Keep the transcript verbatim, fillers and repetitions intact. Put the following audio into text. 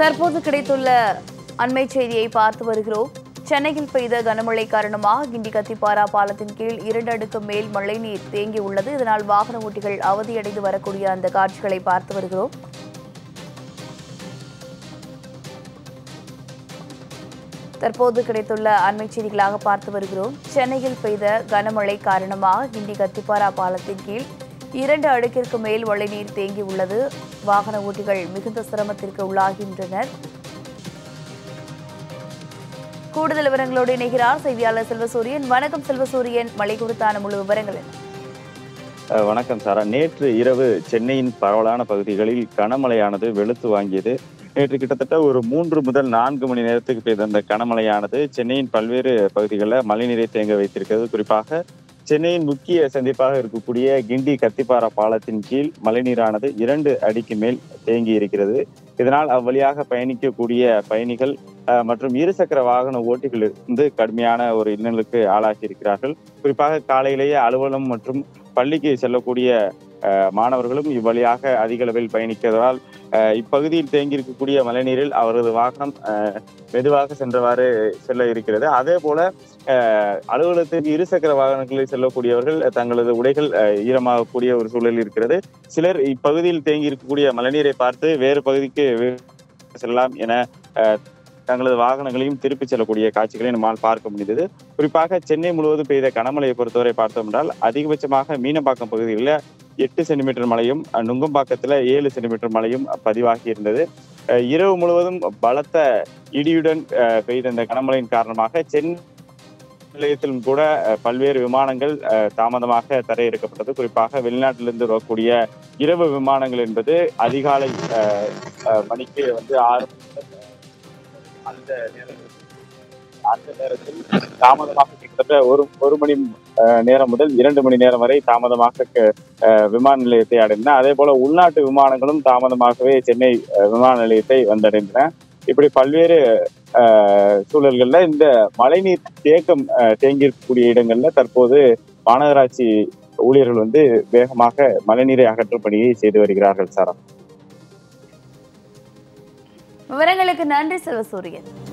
தற்போது கிடைத்துள்ள அண்மை செய்தியை பார்த்து வருகிறோம். சென்னையில் பெய்த கனமழை காரணமாக கிண்டி கத்திப்பாரா பாலத்தின் கீழ் இரண்டு அடுக்கு மேல் மழை நீர் தேங்கியுள்ளது. இதனால் வாகன ஓட்டிகள் அவதியடைந்து வரக்கூடிய அந்த காட்சிகளை பார்த்து வருகிறோம். தற்போது கிடைத்துள்ள அண்மை செய்திகளாக பார்த்து வருகிறோம். சென்னையில் பெய்த கனமழை காரணமாக கிண்டி கத்திப்பாரா பாலத்தின் கீழ் இரண்டு அடுக்கிற்கு மேல் மழை நீர் தேங்கியுள்ளது. வாகன ஓட்டிகள் மிகுந்த சிரமத்திற்கு உள்ளாகின்றனர். கூடுதல் விவரங்களோடு இணைகிறார் செய்தியாளர் செல்வசூரியன். வணக்கம் செல்வசூரியன், மழை குறித்தான முழு விவரங்கள் என்ன? வணக்கம் சாரா. நேற்று இரவு சென்னையின் பரவலான பகுதிகளில் கனமழையானது வெளுத்து வாங்கியது. நேற்று கிட்டத்தட்ட ஒரு மூன்று முதல் நான்கு மணி நேரத்துக்கு பெய்த அந்த கனமழையானது சென்னையின் பல்வேறு பகுதிகளில் மழைநீரை தேங்க வைத்திருக்கிறது. குறிப்பாக சென்னையின் முக்கிய சந்திப்பாக இருக்கக்கூடிய கிண்டி கத்திப்பாரா பாலத்தின் கீழ் மழைநீரானது இரண்டு அடிக்கு மேல் தேங்கி இருக்கிறது. இதனால் அவ்வழியாக பயணிக்கக்கூடிய பயணிகள் மற்றும் இருசக்கர வாகன ஓட்டிகளிலிருந்து கடுமையான ஒரு இன்னலுக்கு ஆளாகி இருக்கிறார்கள். குறிப்பாக காலையிலேயே அலுவலகம் மற்றும் பள்ளிக்கு செல்லக்கூடிய மாணவர்களும் இவ்வழியாக அதிக அளவில் பயணிக்கிறதால் இப்பகுதியில் தேங்கியிருக்கக்கூடிய மழைநீரில் அவரது வாகனம் மெதுவாக சென்றவாறு செல்ல இருக்கிறது. அதே போல அலுவலகத்திற்கு இருசக்கர வாகனங்களில் செல்லக்கூடியவர்கள் தங்களது உடைகள் ஈரமாகக்கூடிய ஒரு சூழல் இருக்கிறது. சிலர் இப்பகுதியில் தேங்கி இருக்கக்கூடிய மழைநீரை பார்த்து வேறு பகுதிக்கு செல்லலாம் என தங்களது வாகனங்களையும் திருப்பிச் செல்லக்கூடிய காட்சிகளை நம்மால் பார்க்க முடிந்தது. குறிப்பாக சென்னை முழுவதும் பெய்த கனமழையை பொறுத்தவரை பார்த்தோம் என்றால் அதிகபட்சமாக மீனம்பாக்கம் பகுதிகளில் எட்டு சென்டிமீட்டர் மழையும் நுங்கம்பாக்கத்தில் ஏழு சென்டிமீட்டர் மழையும் பதிவாகி இருந்தது. இரவு முழுவதும் பலத்த இடியுடன் பெய்த இந்த கனமழையின் காரணமாக சென்னை நிலையத்திலும் கூட பல்வேறு விமானங்கள் தாமதமாக தரையிறக்கப்பட்டது. குறிப்பாக வெளிநாட்டிலிருந்து வரக்கூடிய இரவு விமானங்கள் என்பது அதிகாலை மணிக்கு வந்து ஆறு அந்த நேரத்தில் அந்த நேரத்தில் தாமதமாக கிட்டத்தட்ட ஒரு ஒரு மணி நேரம் முதல் இரண்டு மணி நேரம் வரை தாமதமாக விமான நிலையத்தை அடைந்தன. அதே போல உள்நாட்டு விமானங்களும் தாமதமாகவே சென்னை விமான நிலையத்தை வந்தடைந்தன. இப்படி பல்வேறு சூழல்கள்ல இந்த மழைநீர் தேக்கம் தேங்கியிருக்கக்கூடிய இடங்கள்ல தற்போது மாநகராட்சி ஊழியர்கள் வந்து வேகமாக மழைநீரை அகற்றும் பணியை செய்து வருகிறார்கள். சாரா, விவரங்களுக்கு நன்றி செல்வசூரியன்.